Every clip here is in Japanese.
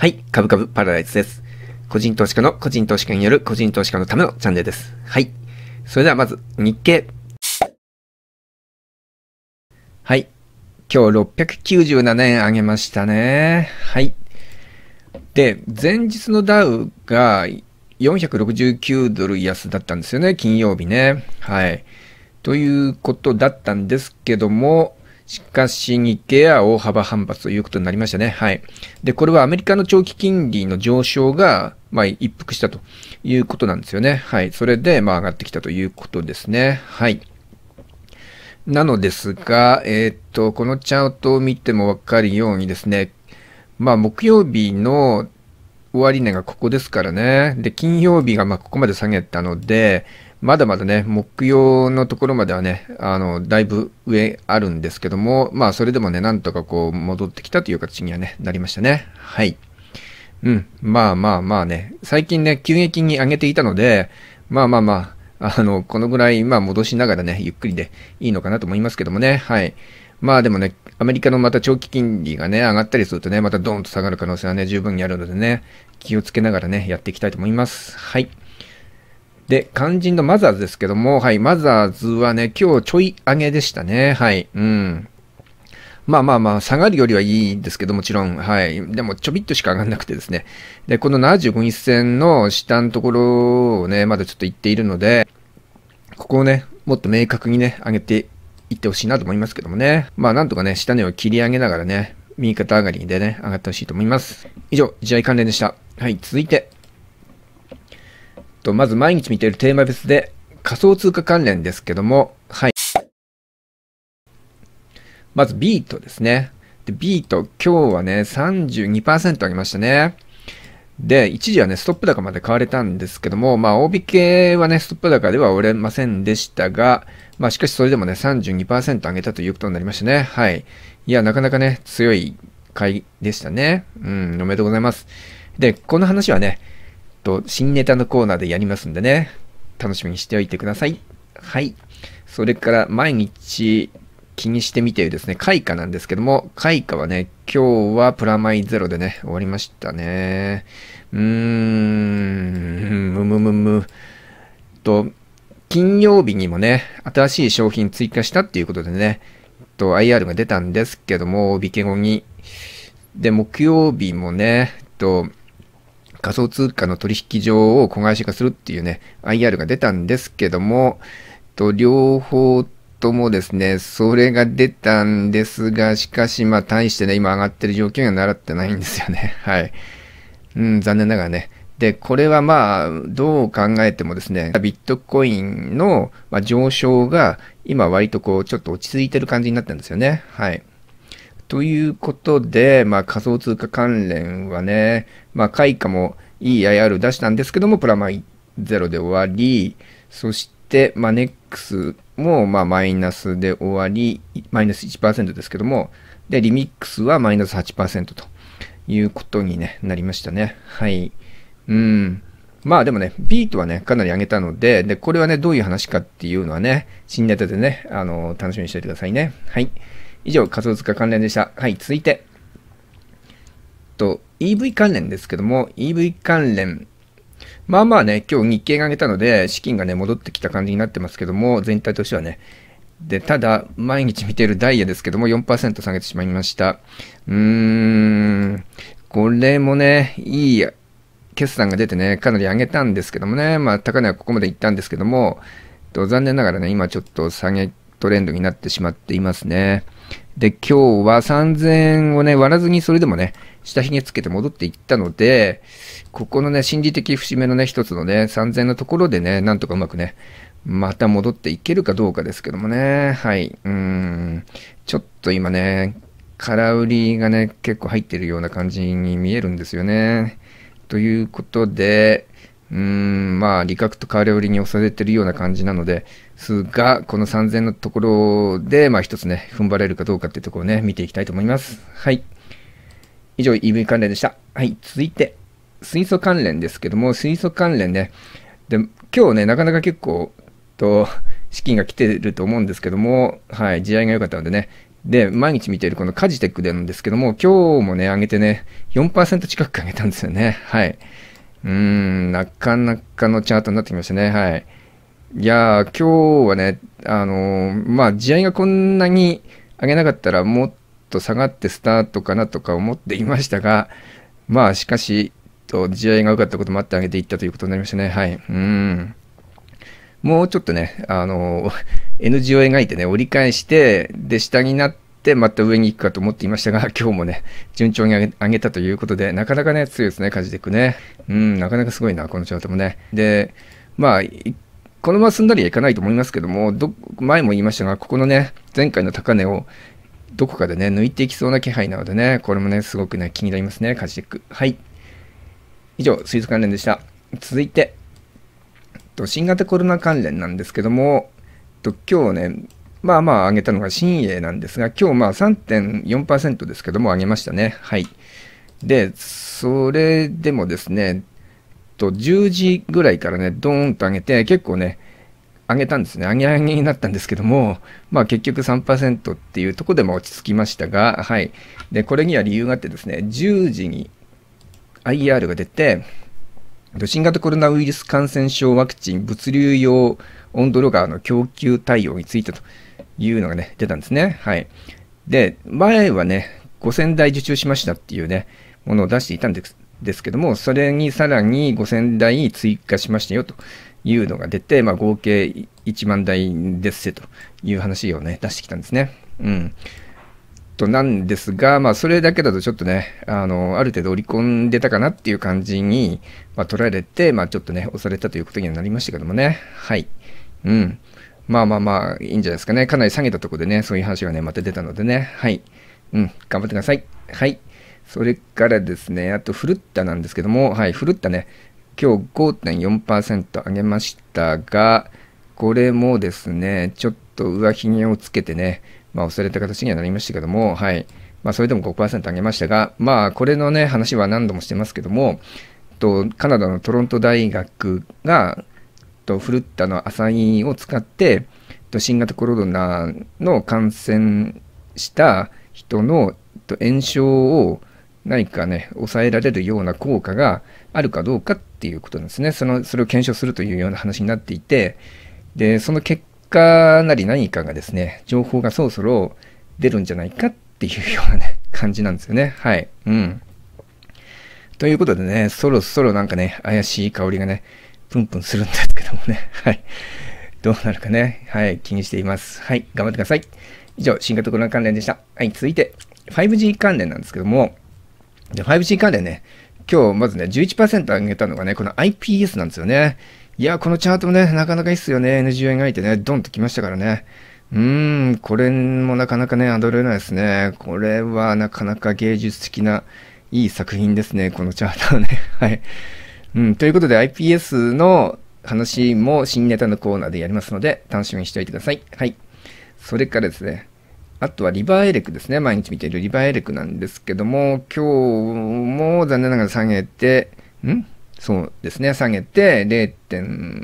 はい、株株パラダイスです。個人投資家の個人投資家による個人投資家のためのチャンネルです。はい。それではまず日経。はい。今日697円上げましたね。はい。で、前日のダウが469ドル安だったんですよね。金曜日ね。はい。ということだったんですけども、しかし日経は大幅反発ということになりましたね。はい。で、これはアメリカの長期金利の上昇が、一服したということなんですよね。はい。それで、上がってきたということですね。はい。なのですが、このチャートを見てもわかるようにですね、木曜日の終値がここですからね。で、金曜日がここまで下げたので、まだまだね、木曜のところまではね、だいぶ上あるんですけども、それでもね、なんとかこう、戻ってきたという形にはね、なりましたね。はい。うん。ね、最近ね、急激に上げていたので、このぐらい、戻しながらね、ゆっくりでいいのかなと思いますけどもね。はい。でもね、アメリカのまた長期金利がね、上がったりするとね、またドーンと下がる可能性はね、十分にあるのでね、気をつけながらね、やっていきたいと思います。はい。で、肝心のマザーズですけども、はい、マザーズはね、今日ちょい上げでしたね。はい、うん。下がるよりはいいですけどもちろん、はい。でも、ちょびっとしか上がらなくてですね。で、この75日線の下のところをね、まだちょっと行っているので、ここをね、もっと明確にね、上げていってほしいなと思いますけどもね。なんとかね、下値を切り上げながらね、右肩上がりでね、上がってほしいと思います。以上、試合関連でした。はい、続いて。まず毎日見ているテーマ別で仮想通貨関連ですけども、はい。まずビートですね。で、ビート、今日はね、32% 上げましたね。で、一時はね、ストップ高まで買われたんですけども、大引けはね、ストップ高では折れませんでしたが、しかしそれでもね、32% 上げたということになりましたね。はい。いや、なかなかね、強い買いでしたね。うん、おめでとうございます。で、この話はね、新ネタのコーナーでやりますんでね、楽しみにしておいてください。はい。それから毎日気にしてみているですね、開花なんですけども、開花はね、今日はプラマイゼロでね、終わりましたね。金曜日にもね、新しい商品追加したっていうことでね、IR が出たんですけども、大引け後に。で、木曜日もね、仮想通貨の取引所を子会社化するっていうね、IR が出たんですけども、両方ともですね、それが出たんですが、しかし、大してね、今上がってる状況には習ってないんですよね。はい。残念ながらね。で、これはどう考えてもですね、ビットコインの上昇が、今割とこう、ちょっと落ち着いてる感じになったんですよね。はい。ということで、仮想通貨関連はね、開花もいい IR 出したんですけども、プラマイゼロで終わり、そして、ネックスも、マイナスで終わり、マイナス 1% ですけども、で、リミックスはマイナス 8% ということになりましたね。はい。でもね、ビートはね、かなり上げたので、で、これはね、どういう話かっていうのはね、新ネタでね、楽しみにしておいてくださいね。はい。以上、仮想通貨関連でした。はい、続いて。EV 関連ですけども、EV 関連。ね、今日日経が上げたので、資金がね、戻ってきた感じになってますけども、全体としてはね。で、ただ、毎日見ているダイヤですけども、4% 下げてしまいました。これもね、いい決算が出てね、かなり上げたんですけどもね、高値はここまで行ったんですけども、残念ながらね、今ちょっと下げトレンドになってしまっていますね。で、今日は3000円をね、割らずにそれでもね、下髭つけて戻っていったので、ここのね、心理的節目のね、一つのね、3000円のところでね、なんとかうまくね、また戻っていけるかどうかですけどもね、はい。ちょっと今ね、空売りがね、結構入ってるような感じに見えるんですよね。ということで、利確と空売りに押されてるような感じなのですが、この3000のところで、一つね、踏ん張れるかどうかっていうところをね、見ていきたいと思います。はい。以上、EV 関連でした。はい。続いて、水素関連ですけども、水素関連ね。で、今日ね、なかなか結構、資金が来てると思うんですけども、はい、地合いが良かったのでね。で、毎日見ているこのカジテックでなんですけども、今日もね、上げてね、4% 近く上げたんですよね。はい。なかなかのチャートになってきましたね。はい。いやー、今日はね、まあ、地合いがこんなに上げなかったら、もっと下がってスタートかなとか思っていましたが、まあ、しかし、地合いが良かったこともあって上げていったということになりましたね。はい。もうちょっとね、N 字を描いてね、折り返して、で、下になって、また上に行くかと思っていましたが、今日もね、順調に上げたということで、なかなかね、強いですね、カジテックね。なかなかすごいな、このチャートもね。で、まあ、このまますんなりはいかないと思いますけども、前も言いましたが、ここのね、前回の高値を、どこかでね、抜いていきそうな気配なのでね、これもね、すごくね、気になりますね、カジテック。はい。以上、水素関連でした。続いて、新型コロナ関連なんですけども、今日ね、まあまあ上げたのが新鋭なんですが、今日まあ 3.4% ですけども上げましたね。はい。で、それでもですね、10時ぐらいからね、ドーンと上げて、結構ね、上げたんですね。上げになったんですけども、まあ結局 3% っていうところでも落ち着きましたが、はい。で、これには理由があってですね、10時に IR が出て、新型コロナウイルス感染症ワクチン物流用オンドロガーの供給対応についてというのがね、出たんですね。はい。で、前はね、5000台受注しましたっていうね、ものを出していたんですけども、それにさらに5000台追加しましたよというのが出て、まあ合計1万台ですせという話をね、出してきたんですね。なんですが、まあ、それだけだとちょっとね、ある程度織り込んでたかなっていう感じに、まあ、取られて、まあ、ちょっとね、押されたということにはなりましたけどもね。はい。まあまあまあ、いいんじゃないですかね。かなり下げたところでね、そういう話がね、また出たのでね。はい。頑張ってください。はい。それからですね、あと、フルッタなんですけども、はい、フルッタね、今日 5.4% 上げましたが、これもですね、ちょっと上髭をつけてね、まあ押された形にはなりましたけども、はい。まあそれでも 5% 上げましたが、まあこれのね、話は何度もしてますけども、カナダのトロント大学が、フルッタのアサインを使って、新型コロナの感染した人の炎症を何かね、抑えられるような効果があるかどうかっていうことなんですね。それを検証するというような話になっていて、で、その結果、かなり何かがですね、情報がそろそろ出るんじゃないかっていうようなね、感じなんですよね。はい。ということでね、そろそろなんかね、怪しい香りがね、プンプンするんですけどもね。はい。どうなるかね、はい、気にしています。はい、頑張ってください。以上、新型コロナ関連でした。はい、続いて、5G 関連なんですけども、5G 関連ね、今日まずね、11% 上げたのがね、この IPS なんですよね。いや、このチャートもね、なかなかいいっすよね。NG を描いてね、ドンと来ましたからね。これもなかなかね、侮れないですね。これはなかなか芸術的ないい作品ですね、このチャートはね。はい。ということで、IPS の話も新ネタのコーナーでやりますので、楽しみにしておいてください。はい。それからですね、あとはリバーエレクですね。毎日見ているリバーエレクなんですけども、今日も残念ながら下げて、そうですね、下げて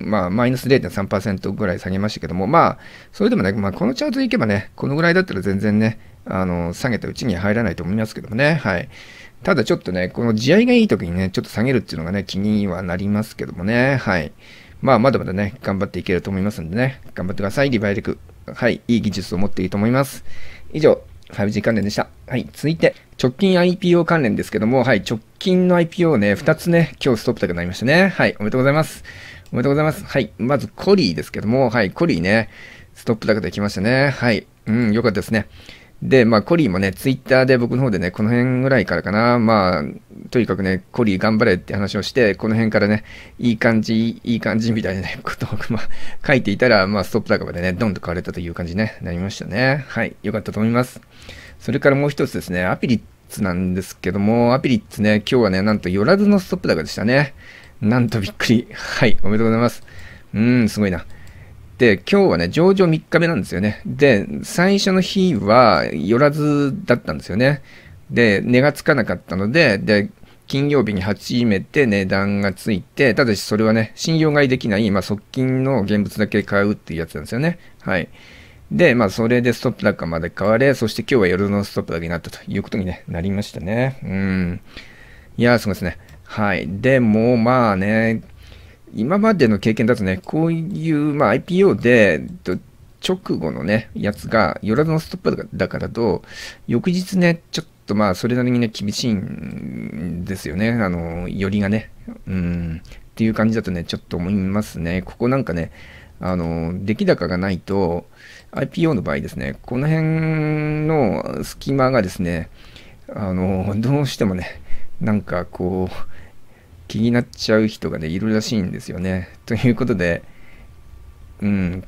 マイナス 0.3% ぐらい下げましたけども、まあ、それでもね、まあ、このチャートでいけばね、このぐらいだったら全然ね、下げたうちに入らないと思いますけどもね、はい。ただちょっとね、この地合いがいいときにね、ちょっと下げるっていうのがね、気にはなりますけどもね、はい。まあ、まだまだね、頑張っていけると思いますんでね、頑張ってください、リバイレク。はい、いい技術を持っていると思います。以上、5G 関連でした。はい、続いて、直近 IPO 関連ですけども、はい、直近の IPO ね、2つね、今日ストップ高になりましたね。はい、おめでとうございます。おめでとうございます。はい、まずコリーですけども、はい、コリーね、ストップ高できましたね。はい、よかったですね。で、まあ、コリーもね、ツイッターで僕の方でね、この辺ぐらいからかな、まあ、とにかくね、コリー頑張れって話をして、この辺からね、いい感じみたいなことを、まあ、書いていたら、まあ、ストップ高までね、ドンと買われたという感じに、ね、なりましたね。はい、よかったと思います。それからもう一つですね、アピリッツなんですけども、アピリッツね、今日はね、なんと寄らずのストップ高でしたね。なんとびっくり。はい、おめでとうございます。すごいな。で、今日はね、上場3日目なんですよね。で、最初の日は寄らずだったんですよね。で、値がつかなかったので、金曜日に初めて値段がついて、ただしそれはね、信用買いできない、まあ、側近の現物だけ買うっていうやつなんですよね。はい。で、まあ、それでストップ高まで買われ、そして今日は夜のストップ高になったということに、ね、なりましたね。いやー、すごいですね。はい。でも、まあね、今までの経験だとね、こういう、まあ、IPO で、直後のね、やつが、夜のストップ高だと、翌日ね、ちょっとまあ、それなりにね、厳しいんですよね。寄りがね。っていう感じだとね、ちょっと思いますね。ここなんかね、出来高がないと、IPO の場合ですね、この辺の隙間がですね、どうしてもね、なんかこう、気になっちゃう人がね、いるらしいんですよね。ということで、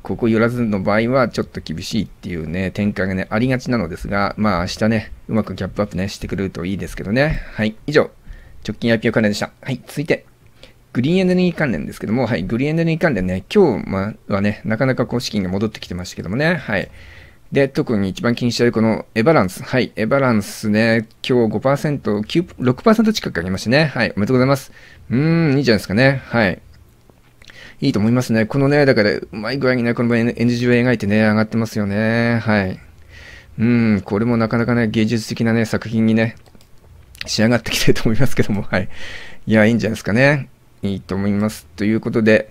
ここ寄らずの場合はちょっと厳しいっていうね、展開がね、ありがちなのですが、まあ明日ね、うまくギャップアップね、してくれるといいですけどね。はい、以上、直近 IPO 関連でした。はい、続いて、グリーンエネルギー関連ですけども、はい、グリーンエネルギー関連ね、今日はね、なかなかこう資金が戻ってきてましたけどもね、はい。で、特に一番気にしているこのエバランス。はい、エバランスね、今日 5%、6% 近く上げましたね。はい、おめでとうございます。いいじゃないですかね。はい。いいと思いますね。このね、だから、うまい具合にね、この NG 字を描いてね、上がってますよね。はい。これもなかなかね、芸術的なね、作品にね、仕上がってきてると思いますけども、はい。いや、いいんじゃないですかね。いいと思います。ということで、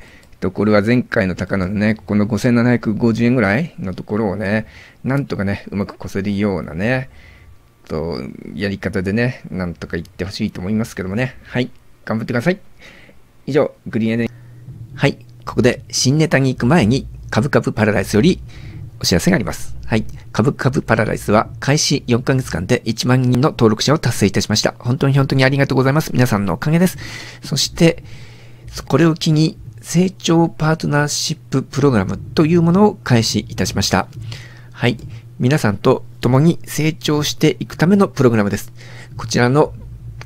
これは前回の高値のね、ここの5750円ぐらいのところをね、なんとかね、うまく越せるようなね、やり方でね、なんとかいってほしいと思いますけどもね。はい。頑張ってください。以上、グリーンエネルギー。はい。ここで新ネタに行く前に、株株パラダイスよりお知らせがあります。はい。株株パラダイスは開始4ヶ月間で1万人の登録者を達成いたしました。本当に本当にありがとうございます。皆さんのおかげです。そして、これを機に成長パートナーシッププログラムというものを開始いたしました。はい。皆さんと共に成長していくためのプログラムです。こちらの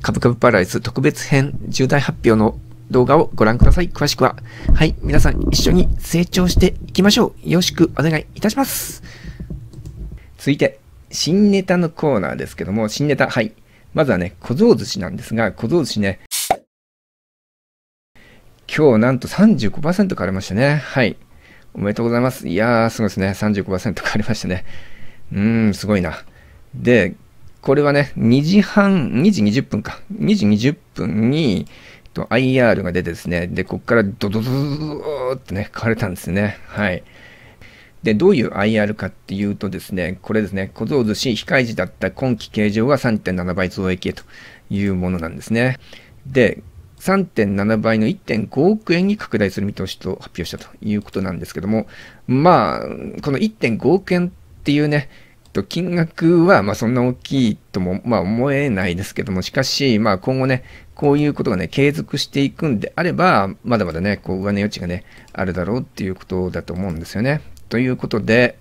株株パラダイス特別編重大発表の動画をご覧ください。詳しくは。はい。皆さん一緒に成長していきましょう。よろしくお願いいたします。続いて、新ネタのコーナーですけども、新ネタ。はい。まずはね、小僧寿司なんですが、小僧寿司ね。今日なんと 35% 買われましたね。はい。おめでとうございます。いやー、すごいですね。35% 買われましたね。すごいな。で、これはね、2時20分か。2時20分に、IR が出てですね、で、ここからドドドドーってね、買われたんですね。はい。で、どういう IR かっていうとですね、これですね、小僧寿司、非開示だった今期計上は 3.7 倍増益へというものなんですね。で、3.7 倍の 1.5 億円に拡大する見通しと発表したということなんですけども、まあ、この 1.5 億円っていうね、金額は、まあそんな大きいとも、まあ思えないですけども、しかし、まあ今後ね、こういうことがね、継続していくんであれば、まだまだね、こう上値余地がね、あるだろうっていうことだと思うんですよね。ということで、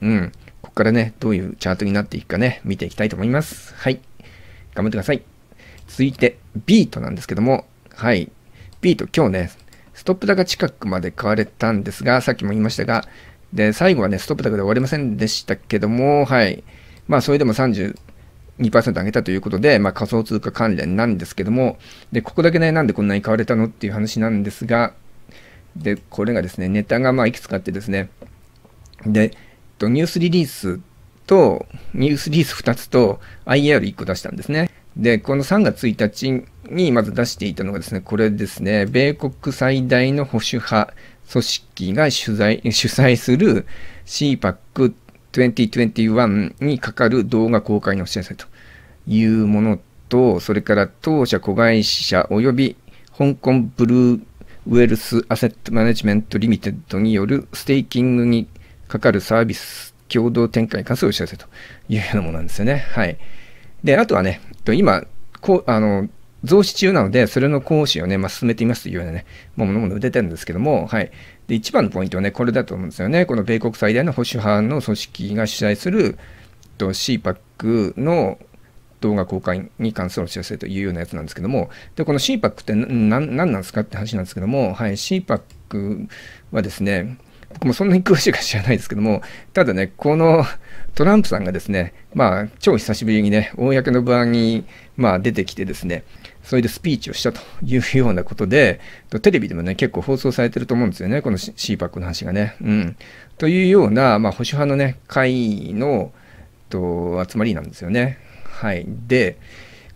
ここからね、どういうチャートになっていくかね、見ていきたいと思います。はい。頑張ってください。続いて、ビートなんですけども、はい。ビート、今日ね、ストップ高近くまで買われたんですが、さっきも言いましたが、で、最後はね、ストップ高で終わりませんでしたけども、はい。まあ、それでも 32% 上げたということで、まあ、仮想通貨関連なんですけども、で、ここだけね、なんでこんなに買われたのっていう話なんですが、で、これがですね、ネタがまあ、いくつかあってですね、で、ニュースリリースと、ニュースリリース2つと、IR1 個出したんですね。で、この3月1日にまず出していたのがですね、これですね、米国最大の保守派組織が主催する CPAC2021にかかる動画公開のお知らせというものと、それから当社子会社及び香港ブルーウェルスアセットマネジメントリミテッドによるステーキングにかかるサービス共同展開に関するお知らせというようなものなんですよね。はい。で、あとはね、今、増資中なので、それの行使をね、まあ、進めていますというようなね、もの出てるんですけども、はい。で、一番のポイントはね、これだと思うんですよね。この米国最大の保守派の組織が主催する、CPAC の動画公開に関するお知らせというようなやつなんですけども、で、この CPAC って何なんですかって話なんですけども、はい、CPAC はですね、もうそんなに詳しいか知らないですけども、ただね、このトランプさんがですね、まあ、超久しぶりにね、公の場に、まあ、出てきてですね、それでスピーチをしたというようなことで、テレビでもね、結構放送されてると思うんですよね、この CPAC の話がね。うん。というような、まあ、保守派のね、会の集まりなんですよね。はい。で、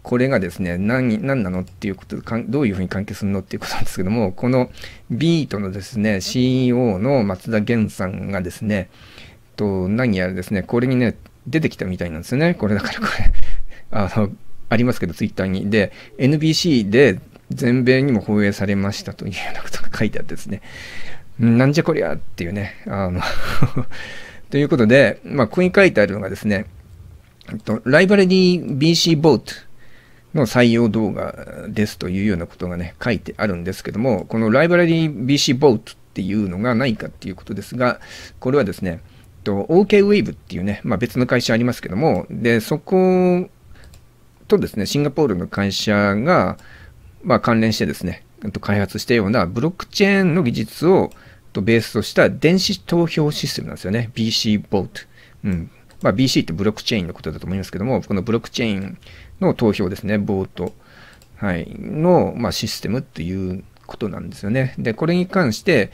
これがですね、何なのっていうこと、どういうふうに関係するのっていうことなんですけども、このビートのですね、CEO の松田元さんがですね、何やらですね、これにね、出てきたみたいなんですよね。これだからこれ、ありますけど、ツイッターに。で、NBC で全米にも放映されましたというようなことが書いてあってですね、なんじゃこりゃっていうね、ということで、まあ、ここに書いてあるのがですね、ライバルディ BC Vaultの採用動画ですというようなことがね、書いてあるんですけども、このライブラリー BC Vault っていうのがないかっていうことですが、これはですね、OK Wave っていうね、まあ、別の会社ありますけども、で、そことですね、シンガポールの会社が、まあ、関連してですね、開発したようなブロックチェーンの技術をベースとした電子投票システムなんですよね、BC Vault。うん。まあ、BC ってブロックチェーンのことだと思いますけども、このブロックチェーンの投票ですね、ボート、はい、の、まあ、システムっていうことなんですよね。で、これに関して、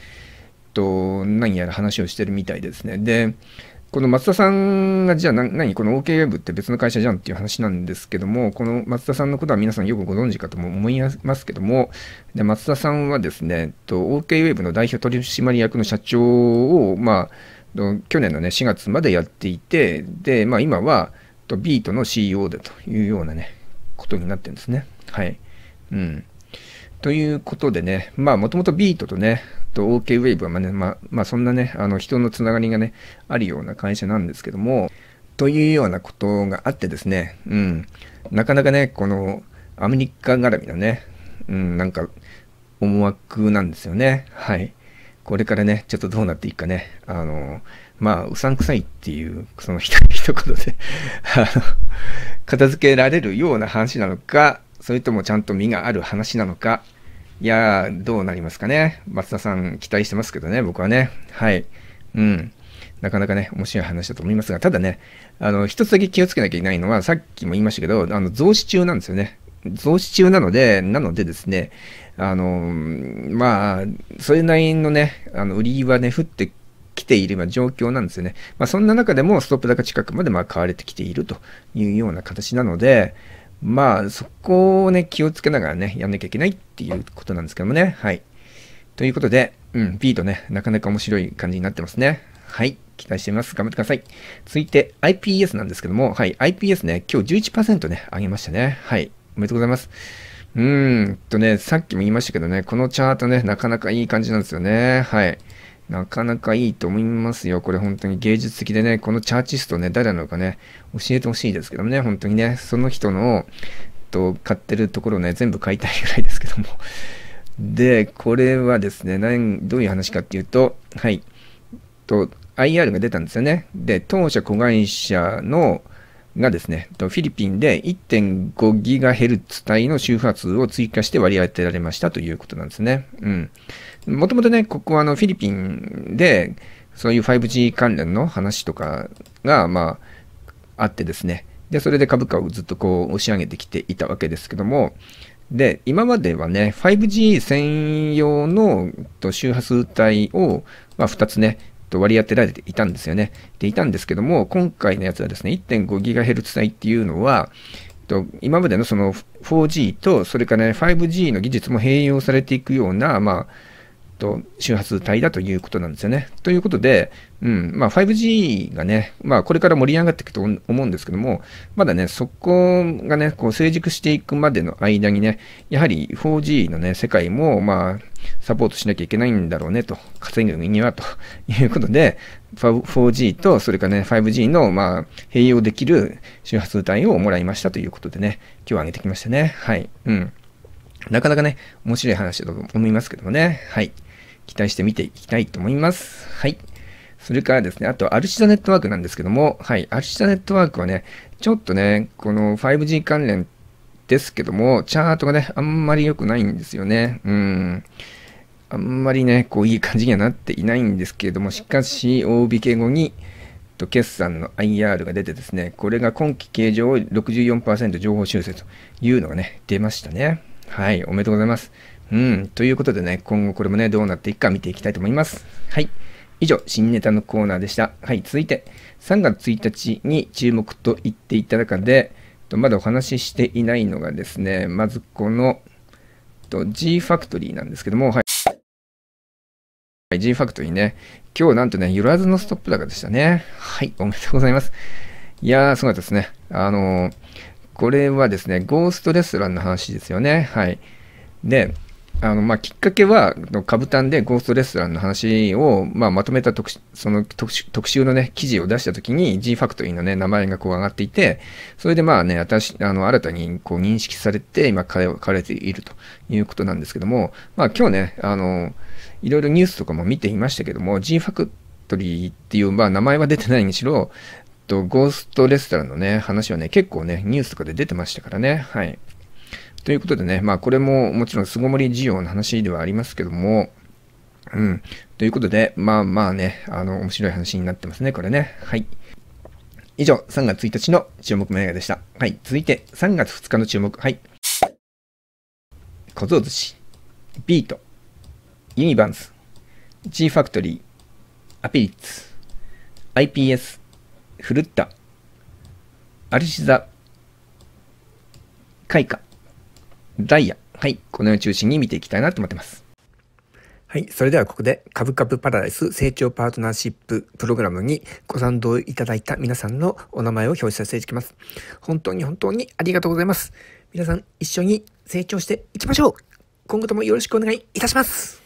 何やら話をしてるみたいですね。で、この松田さんが、じゃあ何、この OK ウェブって別の会社じゃんっていう話なんですけども、この松田さんのことは皆さんよくご存知かとも思いますけども、で、松田さんはですね、OK ウェブの代表取締役の社長を、まあ、去年のね、4月までやっていて、で、まあ今は、ビートの CEO だというようなね、ことになってるんですね。はい。うん。ということでね、まあもともとビートとね、OK ウェーブはまあね、まあそんなね、人のつながりがね、あるような会社なんですけども、というようなことがあってですね、うん。なかなかね、このアメリカ絡みのね、うん、なんか思惑なんですよね。はい。これからね、ちょっとどうなっていくかね、まあ、うさんくさいっていう、その一言で片付けられるような話なのか、それともちゃんと実がある話なのか、いやー、どうなりますかね。松田さん、期待してますけどね、僕はね。はい。うん。なかなかね、面白い話だと思いますが、ただね、一つだけ気をつけなきゃいけないのは、さっきも言いましたけど、増資中なんですよね。増資中なのでですね、まあ、それなりのね、売りはね、降ってきているような状況なんですよね。まあ、そんな中でも、ストップ高近くまで、まあ、買われてきているというような形なので、まあ、そこをね、気をつけながらね、やんなきゃいけないっていうことなんですけどもね。はい。ということで、うん、ビートね、なかなか面白い感じになってますね。はい。期待しています。頑張ってください。続いて、IPS なんですけども、はい、IPS ね、今日 11% ね、上げましたね。はい。おめでとうございます。ね、さっきも言いましたけどね、このチャートね、なかなかいい感じなんですよね。はい。なかなかいいと思いますよ。これ本当に芸術的でね、このチャーチストね、誰なのかね、教えてほしいですけどもね、本当にね、その人の、買ってるところをね、全部買いたいぐらいですけども。で、これはですね、どういう話かっていうと、はい。IR が出たんですよね。で、当社子会社の、がですね、フィリピンで 1.5 ギガヘルツ帯の周波数を追加して割り当てられましたということなんですね。うん。もともとね、ここはフィリピンで、そういう 5G 関連の話とかが、まあ、あってですね。で、それで株価をずっとこう押し上げてきていたわけですけども、で、今まではね、5G 専用の周波数帯を、まあ、2つね、割り当てられていたんですよね。で、いたんですけども、今回のやつはですね、1.5GHz 帯っていうのは、今までのその 4G と、それからね、5G の技術も併用されていくような、まあ、周波数帯だということなんですよね。ということで、うん、まあ、5G がね、まあ、これから盛り上がっていくと思うんですけども、まだね、そこがね、こう、成熟していくまでの間にね、やはり 4G のね、世界も、まあ、サポートしなきゃいけないんだろうねと、稼ぐにはということで、4G と、それからね、5G の、まあ、併用できる周波数帯をもらいましたということでね、今日上げてきましたね。はい。うん。なかなかね、面白い話だと思いますけどもね。はい。期待して見ていきたいと思います。はい。それからですね、あと、アルシザネットワークなんですけども、はい。アルシザネットワークはね、ちょっとね、この 5G 関連ですけども、チャートがね、あんまり良くないんですよね。あんまりね、こういい感じにはなっていないんですけれども、しかし、大引け後に、決算の IR が出てですね、これが今期経常 64% 情報修正というのがね、出ましたね。はい、おめでとうございます。ということでね、今後これもね、どうなっていくか見ていきたいと思います。はい。以上、新ネタのコーナーでした。はい、続いて、3月1日に注目と言っていた中で、まだお話ししていないのがですね、まずこの G ファクトリーなんですけども、はい。G ファクトリーね、今日なんとね、揺らずのストップ高でしたね。はい、おめでとうございます。いやー、すごかったですね。これはですね、ゴーストレストランの話ですよね。はい。で、きっかけは、株単でゴーストレストランの話を、まとめた特集のね、記事を出したときに G ファクトリーのね、名前がこう上がっていて、それでまあね、新たにこう認識されて、今、買われているということなんですけども、まあ今日ね、いろいろニュースとかも見ていましたけども、G ファクトリーっていう、名前は出てないにしろ、ゴーストレストランのね、話はね、結構ね、ニュースとかで出てましたからね。はい。ということでね、これももちろん巣ごもり需要の話ではありますけども、ということで、ね、面白い話になってますね、これね。はい。以上、3月1日の注目銘柄でした。はい。続いて、3月2日の注目。はい。小僧寿司、ビート、ユニバンス、G ファクトリー、アピリッツ、IPS、フルッタ、アルシザ、カイカ、ダイヤ。はい。このように中心に見ていきたいなと思ってます。はい。それではここで、株価パラダイス成長パートナーシッププログラムにご賛同いただいた皆さんのお名前を表示させていただきます。本当に本当にありがとうございます。皆さん一緒に成長していきましょう。今後ともよろしくお願いいたします。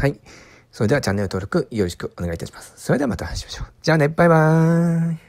はい。それではチャンネル登録よろしくお願いいたします。それではまたお会いしましょう。じゃあね、バイバーイ。